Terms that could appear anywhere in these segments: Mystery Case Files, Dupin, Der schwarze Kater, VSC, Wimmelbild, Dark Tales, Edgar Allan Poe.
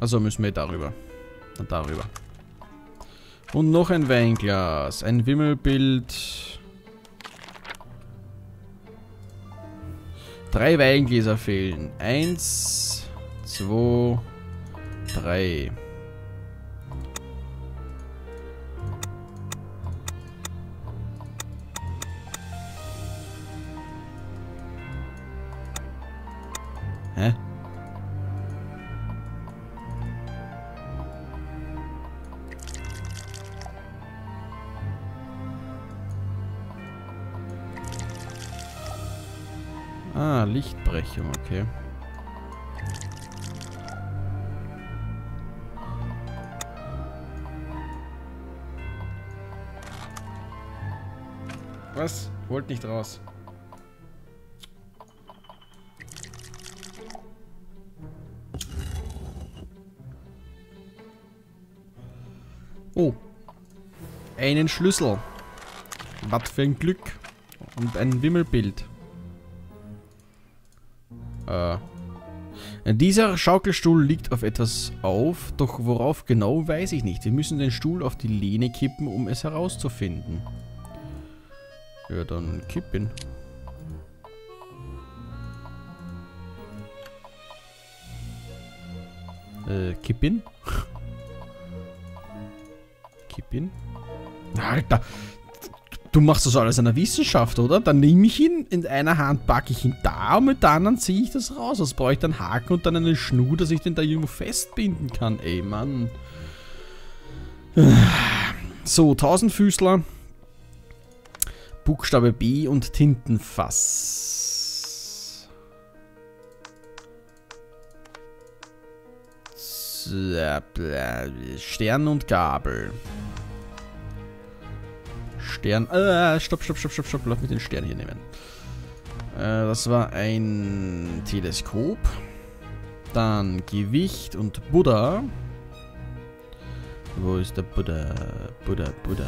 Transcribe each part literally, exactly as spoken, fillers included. Also müssen wir darüber. Und darüber. Und noch ein Weinglas. Ein Wimmelbild. Drei Weingläser fehlen. Eins, zwei, drei. Hä? Ah, Lichtbrechung, okay. Was? Wollt nicht raus. Oh. Einen Schlüssel. Was für ein Glück. Und ein Wimmelbild. Äh. Dieser Schaukelstuhl liegt auf etwas auf, doch worauf genau weiß ich nicht. Wir müssen den Stuhl auf die Lehne kippen, um es herauszufinden. Ja, dann kippen. Äh, kippen? Kippen? Alter! Du machst das alles in der Wissenschaft, oder? Dann nehme ich ihn, in einer Hand packe ich ihn da und mit der anderen ziehe ich das raus. Was brauche ich dann? Haken und dann eine Schnur, dass ich den da irgendwo festbinden kann. Ey, Mann. So, Tausendfüßler. Buchstabe B und Tintenfass. Stern und Gabel. Stern. Ah, stopp, stopp, stopp, stopp, stopp. Lass mich den Stern hier nehmen. Äh, das war ein Teleskop. Dann Gewicht und Buddha. Wo ist der Buddha? Buddha, Buddha.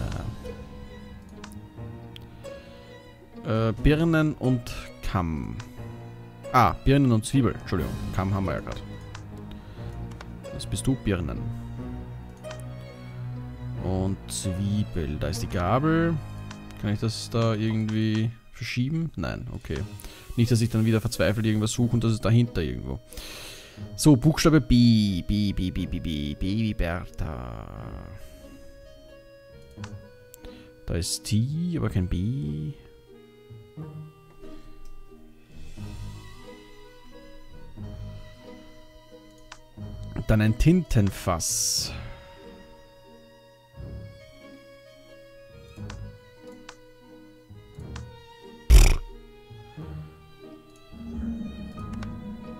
Äh, Birnen und Kamm. Ah, Birnen und Zwiebel. Entschuldigung, Kamm haben wir ja gerade. Was bist du? Birnen. Und Zwiebel. Da ist die Gabel. Kann ich das da irgendwie verschieben? Nein, okay. Nicht, dass ich dann wieder verzweifelt irgendwas suche und das ist dahinter irgendwo. So, Buchstabe B. B, B, B, B, B. Baby Bertha. Da ist T, aber kein B. Dann ein Tintenfass.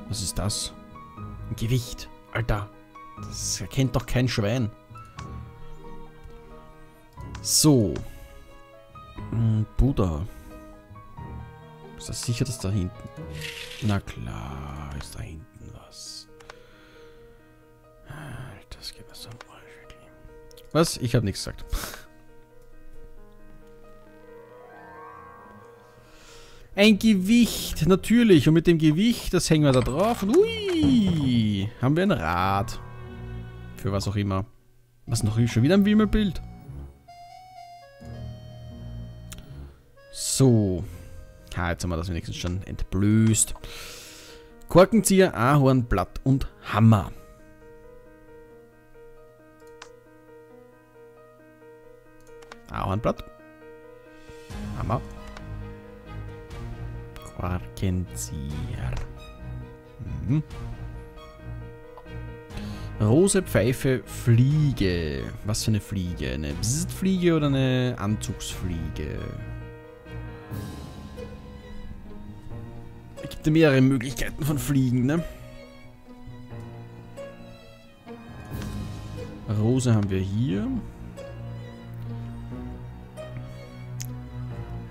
Was ist das? Ein Gewicht. Alter. Das erkennt doch kein Schwein. So. Buddha. Ist das sicher, dass da hinten... Na klar, ist da hinten was. Das geht mir so am Arsch, wirklich. Was? Ich habe nichts gesagt. Ein Gewicht, natürlich. Und mit dem Gewicht, das hängen wir da drauf. Und ui, haben wir ein Rad. Für was auch immer. Was noch? Schon wieder ein Wimmelbild. So. Ha, jetzt haben wir das wenigstens schon entblößt. Korkenzieher, Ahorn, Blatt und Hammer. Ahornblatt. Hammer. Korkenzieher. Mhm. Rose, Pfeife, Fliege. Was für eine Fliege? Eine Bzzz-Fliege oder eine Anzugsfliege? Es gibt ja mehrere Möglichkeiten von Fliegen, ne? Rose haben wir hier.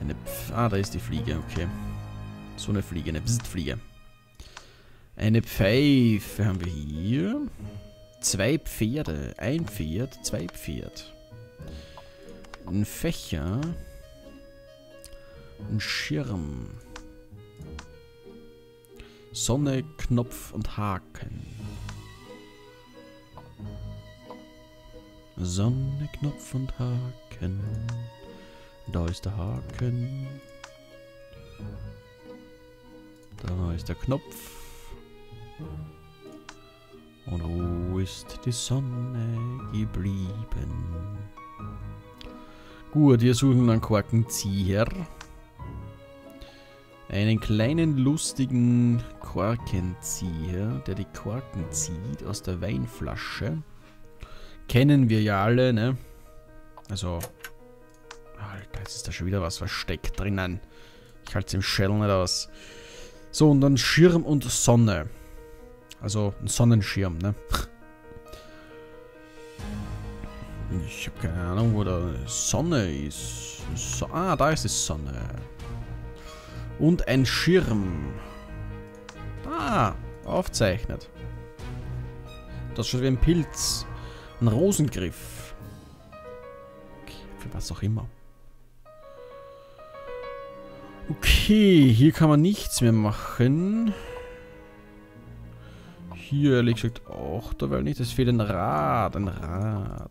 Eine Pf- ah, da ist die Fliege, okay. So eine Fliege, eine Pfeifenfliege. Eine Pfeife haben wir hier. Zwei Pferde. Ein Pferd, zwei Pferd. Ein Fächer. Ein Schirm. Sonne, Knopf und Haken. Sonne, Knopf und Haken. Da ist der Haken. Da ist der Knopf. Und wo ist die Sonne geblieben? Gut, wir suchen einen Korkenzieher. Einen kleinen, lustigen Korkenzieher, der die Korken zieht aus der Weinflasche. Kennen wir ja alle, ne? Also, Alter, jetzt ist da schon wieder was versteckt drinnen. Ich halte es im Schädel nicht aus. So, und dann Schirm und Sonne. Also, ein Sonnenschirm, ne? Ich habe keine Ahnung, wo da Sonne ist. So, ah, da ist die Sonne. Und ein Schirm. Ah, aufzeichnet. Das ist schon wie ein Pilz. Ein Rosengriff. Okay, für was auch immer. Okay, hier kann man nichts mehr machen. Hier ehrlich gesagt auch dabei nicht. Es fehlt ein Rad. Ein Rad.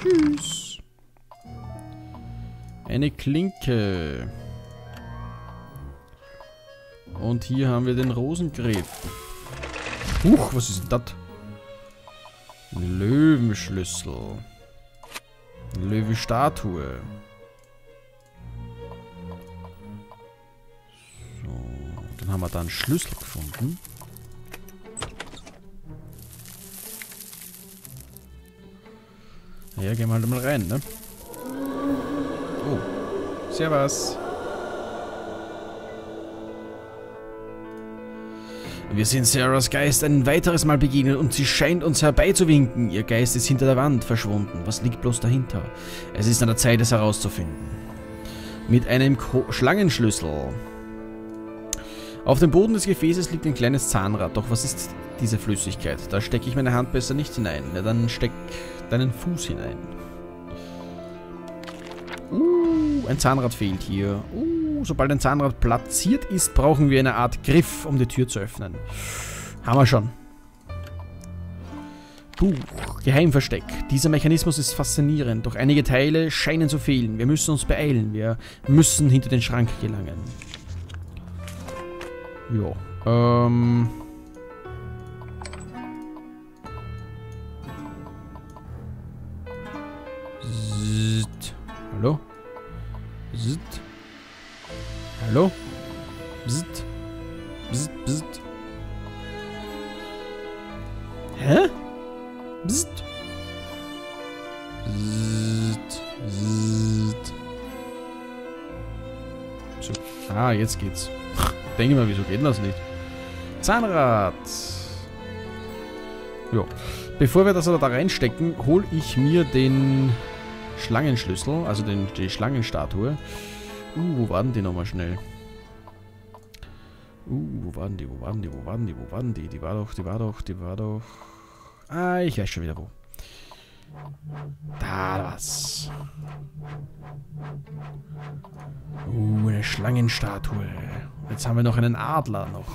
Tschüss. Eine Klinke. Und hier haben wir den Rosengriff. Huch, was ist denn das? Ein Löwenschlüssel. Eine Löwenstatue. So, dann haben wir da einen Schlüssel gefunden. Ja, gehen wir halt mal rein, ne? Oh, servus. Wir sind Sarahs Geist ein weiteres Mal begegnet und sie scheint uns herbeizuwinken. Ihr Geist ist hinter der Wand verschwunden. Was liegt bloß dahinter? Es ist an der Zeit, es herauszufinden. Mit einem Ko- Schlangenschlüssel. Auf dem Boden des Gefäßes liegt ein kleines Zahnrad. Doch was ist diese Flüssigkeit? Da stecke ich meine Hand besser nicht hinein. Na, dann steck deinen Fuß hinein. Uh, ein Zahnrad fehlt hier. Uh. Sobald ein Zahnrad platziert ist, brauchen wir eine Art Griff, um die Tür zu öffnen. Haben wir schon. Buch. Geheimversteck. Dieser Mechanismus ist faszinierend, doch einige Teile scheinen zu fehlen. Wir müssen uns beeilen. Wir müssen hinter den Schrank gelangen. Ja. Ähm... Zzt. Hallo? Zzt. Hallo? Bzzt. Bzzt, bzzt. Hä? Bzzt. Bzzt. Bzzt. So. Ah, jetzt geht's. Ich denke mal, wieso geht das nicht? Zahnrad. Jo. Bevor wir das da reinstecken, hol ich mir den Schlangenschlüssel, also den, die Schlangenstatue. Uh, wo waren die nochmal schnell? Uh, wo waren die, wo waren die, wo waren die, wo waren die? Die war doch, die war doch, die war doch... Ah, ich weiß schon wieder wo. Da war's. Uh, eine Schlangenstatue. Jetzt haben wir noch einen Adler noch.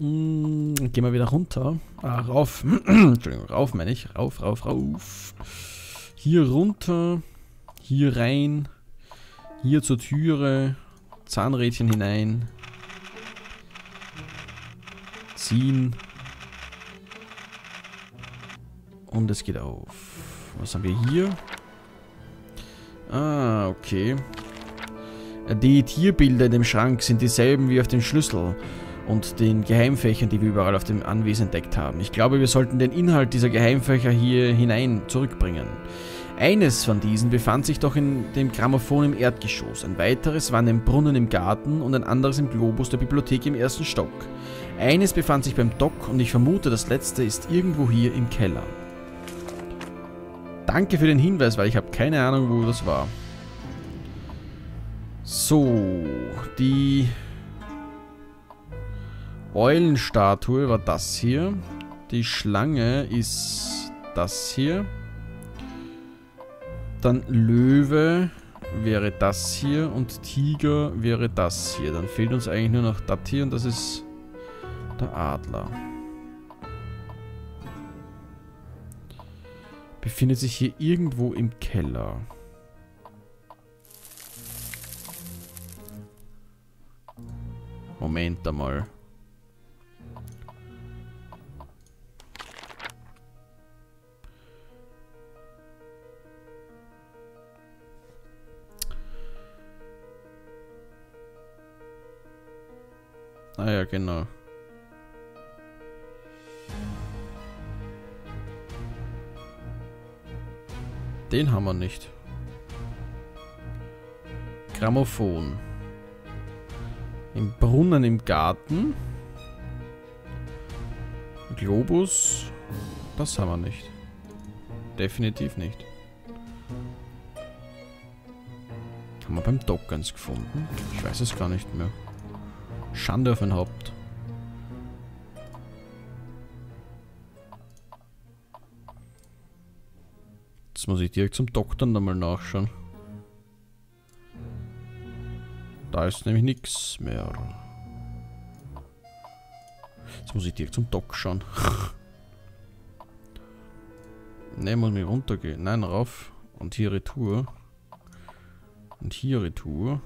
Gehen wir wieder runter. Ah, rauf. Entschuldigung, rauf meine ich. Rauf, rauf, rauf. Hier runter. Hier rein. Hier zur Türe. Zahnrädchen hinein. Ziehen. Und es geht auf. Was haben wir hier? Ah, okay. Die Tierbilder in dem Schrank sind dieselben wie auf dem Schlüssel. Und den Geheimfächern, die wir überall auf dem Anwesen entdeckt haben. Ich glaube, wir sollten den Inhalt dieser Geheimfächer hier hinein zurückbringen. Eines von diesen befand sich doch in dem Grammophon im Erdgeschoss. Ein weiteres war in dem Brunnen im Garten und ein anderes im Globus der Bibliothek im ersten Stock. Eines befand sich beim Dock und ich vermute, das letzte ist irgendwo hier im Keller. Danke für den Hinweis, weil ich habe keine Ahnung, wo das war. So, die... Eulenstatue war das hier. Die Schlange ist das hier. Dann Löwe wäre das hier. Und Tiger wäre das hier. Dann fehlt uns eigentlich nur noch das hier. Und das ist Der Adler. Befindet sich hier irgendwo im Keller. Moment einmal. Ah ja, genau. Den haben wir nicht. Grammophon. Im Brunnen im Garten. Globus. Das haben wir nicht. Definitiv nicht. Haben wir beim Dock eins gefunden? Ich weiß es gar nicht mehr. Schande auf mein Haupt. Jetzt muss ich direkt zum Doktor nochmal nachschauen. Da ist nämlich nichts mehr. Jetzt muss ich direkt zum Dock schauen. Ne, muss mich runtergehen. Nein, rauf. Und hier Retour. Und hier Retour.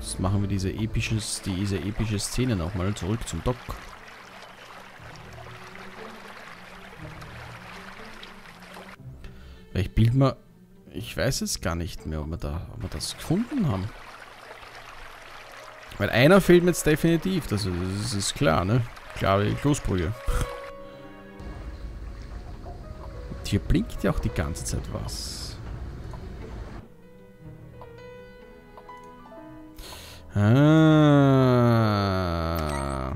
Jetzt machen wir diese epische, diese epische Szene nochmal zurück zum Dock. Ich bild mal. Ich weiß es gar nicht mehr, ob wir, da, ob wir das gefunden haben. Weil einer fehlt mir jetzt definitiv. Das, das ist klar, ne? Klare Kloßbrühe. Und hier blinkt ja auch die ganze Zeit was. Ah.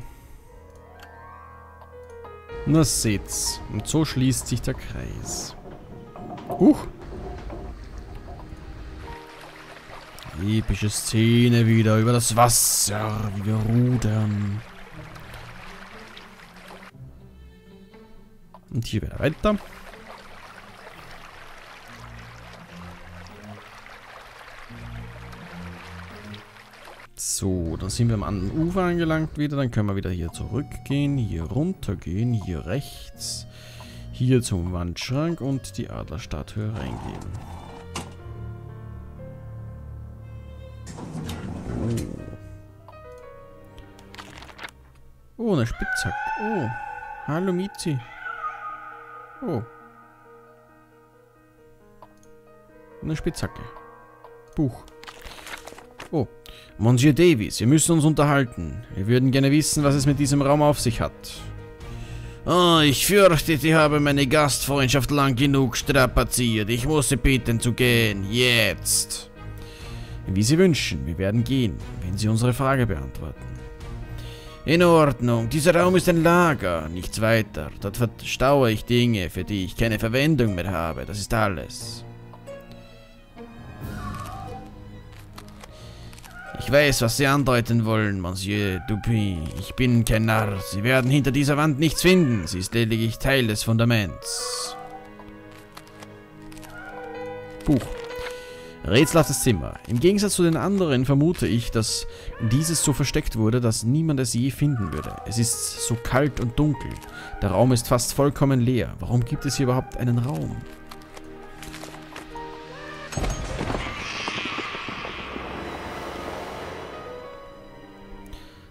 Na seht's. Und so schließt sich der Kreis. Huch. Epische Szene wieder über das Wasser, wie wir rudern. Und hier wieder weiter. So, dann sind wir am anderen Ufer angelangt wieder. Dann können wir wieder hier zurückgehen, hier runtergehen, hier rechts, hier zum Wandschrank und die Adlerstatue reingehen. Oh, eine Spitzhack. Oh, hallo Mizi. Oh. Eine Spitzhacke. Buch. Oh. Monsieur Davies, wir müssen uns unterhalten. Wir würden gerne wissen, was es mit diesem Raum auf sich hat. Oh, ich fürchte, ich habe meine Gastfreundschaft lang genug strapaziert. Ich muss Sie bitten zu gehen. Jetzt. Wie Sie wünschen, wir werden gehen, wenn Sie unsere Frage beantworten. In Ordnung, dieser Raum ist ein Lager, nichts weiter. Dort verstaue ich Dinge, für die ich keine Verwendung mehr habe, das ist alles. Ich weiß, was Sie andeuten wollen, Monsieur Dupin. Ich bin kein Narr, Sie werden hinter dieser Wand nichts finden, sie ist lediglich Teil des Fundaments. Buch. Rätselhaftes Zimmer. Im Gegensatz zu den anderen vermute ich, dass dieses so versteckt wurde, dass niemand es je finden würde. Es ist so kalt und dunkel. Der Raum ist fast vollkommen leer. Warum gibt es hier überhaupt einen Raum?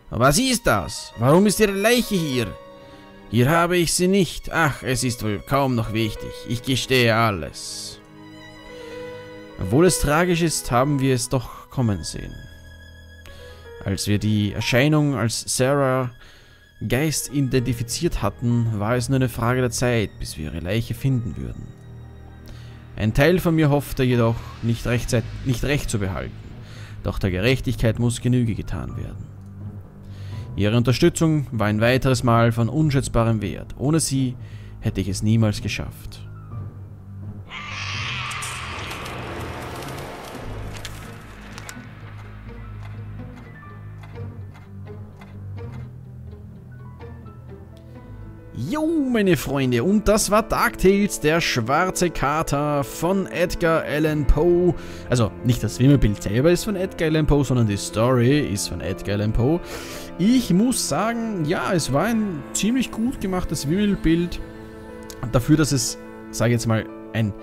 Was ist das? Warum ist Ihre Leiche hier? Hier habe ich sie nicht. Ach, es ist wohl kaum noch wichtig. Ich gestehe alles. Obwohl es tragisch ist, haben wir es doch kommen sehen. Als wir die Erscheinung als Sarah Geist identifiziert hatten, war es nur eine Frage der Zeit, bis wir ihre Leiche finden würden. Ein Teil von mir hoffte jedoch, nicht recht, nicht recht zu behalten, doch der Gerechtigkeit muss Genüge getan werden. Ihre Unterstützung war ein weiteres Mal von unschätzbarem Wert. Ohne sie hätte ich es niemals geschafft. Jo, meine Freunde, und das war Dark Tales, der schwarze Kater von Edgar Allan Poe. Also, nicht das Wimmelbild selber ist von Edgar Allan Poe, sondern die Story ist von Edgar Allan Poe. Ich muss sagen, ja, es war ein ziemlich gut gemachtes Wimmelbild. Dafür, dass es, sage ich jetzt mal, ein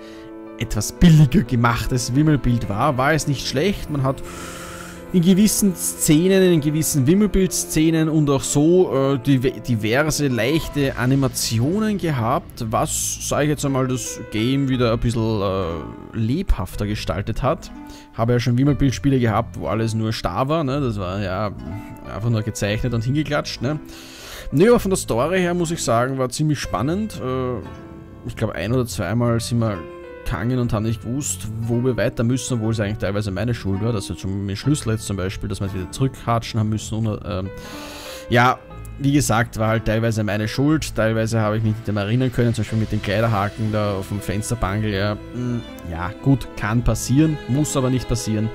etwas billiger gemachtes Wimmelbild war, war es nicht schlecht. Man hat in gewissen Szenen, in gewissen Wimmelbild-Szenen und auch so äh, die, diverse leichte Animationen gehabt, was, sage ich jetzt einmal, das Game wieder ein bisschen äh, lebhafter gestaltet hat. Habe ja schon Wimmelbild-Spiele gehabt, wo alles nur starr war, ne? Das war ja einfach nur gezeichnet und hingeklatscht. Ne? Ne, aber von der Story her muss ich sagen, war ziemlich spannend. Äh, ich glaube, ein oder zweimal sind wir gegangen und haben nicht gewusst, wo wir weiter müssen, obwohl es eigentlich teilweise meine Schuld war, dass wir zum Schlüssel jetzt zum Beispiel, dass wir wieder zurückhatschen haben müssen. Und, ähm, ja, wie gesagt, war halt teilweise meine Schuld, teilweise habe ich mich nicht mehr erinnern können, zum Beispiel mit den Kleiderhaken da auf dem Fensterbangel, ja, ja gut, kann passieren, muss aber nicht passieren.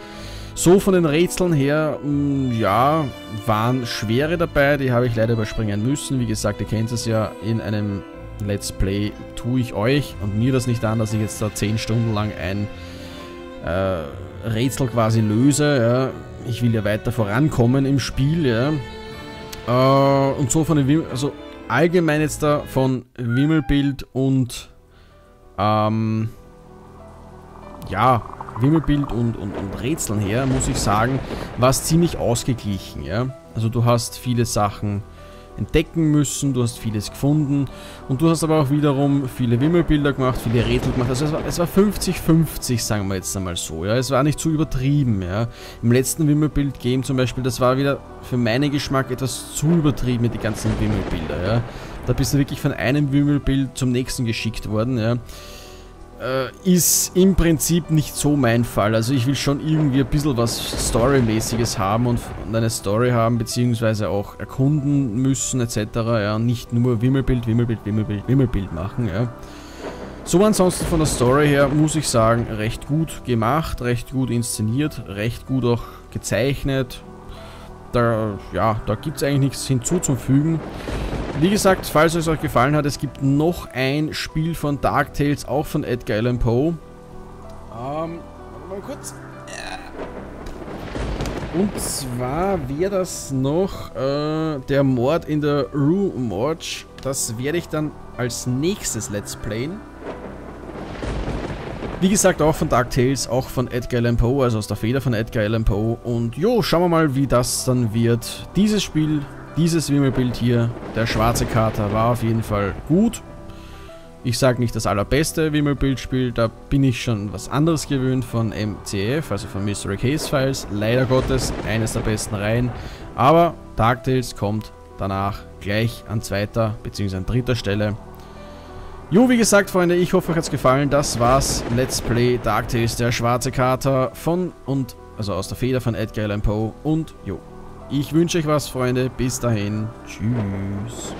So von den Rätseln her, mh, ja, waren schwere dabei, die habe ich leider überspringen müssen, wie gesagt, ihr kennt es ja, in einem Let's Play tue ich euch und mir das nicht an, dass ich jetzt da zehn Stunden lang ein äh, Rätsel quasi löse. Ja. Ich will ja weiter vorankommen im Spiel. Ja. Äh, und so von den Wimmel, also allgemein jetzt da von Wimmelbild und ähm, ja, Wimmelbild und, und, und Rätseln her, muss ich sagen, war es ziemlich ausgeglichen. Ja. Also du hast viele Sachen entdecken müssen, du hast vieles gefunden und du hast aber auch wiederum viele Wimmelbilder gemacht, viele Rätsel gemacht, also es war fünfzig fünfzig, sagen wir jetzt einmal so, ja, es war nicht zu übertrieben, ja, im letzten Wimmelbild-Game zum Beispiel, das war wieder für meinen Geschmack etwas zu übertrieben mit den ganzen Wimmelbildern, ja, da bist du wirklich von einem Wimmelbild zum nächsten geschickt worden, ja, ist im Prinzip nicht so mein Fall. Also ich will schon irgendwie ein bisschen was Storymäßiges haben und eine Story haben, beziehungsweise auch erkunden müssen et cetera. Ja, nicht nur Wimmelbild, Wimmelbild, Wimmelbild, Wimmelbild machen. Ja. So ansonsten von der Story her muss ich sagen, recht gut gemacht, recht gut inszeniert, recht gut auch gezeichnet. Da, ja, da gibt es eigentlich nichts hinzuzufügen. Wie gesagt, falls es euch gefallen hat, es gibt noch ein Spiel von Dark Tales, auch von Edgar Allan Poe. Ähm, mal kurz. Und zwar wäre das noch äh, der Mord in der Rue Morgue. Das werde ich dann als nächstes Let's Playen. Wie gesagt, auch von Dark Tales, auch von Edgar Allan Poe, also aus der Feder von Edgar Allan Poe. Und jo, schauen wir mal, wie das dann wird. Dieses Spiel, dieses Wimmelbild hier, der schwarze Kater, war auf jeden Fall gut. Ich sage nicht das allerbeste Wimmelbildspiel, da bin ich schon was anderes gewöhnt von M C F, also von Mystery Case Files. Leider Gottes, eines der besten Reihen. Aber Dark Tales kommt danach gleich an zweiter bzw. an dritter Stelle. Jo, wie gesagt, Freunde, ich hoffe, euch hat es gefallen. Das war's. Let's Play Dark Tales, der schwarze Kater von und, also aus der Feder von Edgar Allan Poe. Und jo, ich wünsche euch was, Freunde. Bis dahin. Tschüss.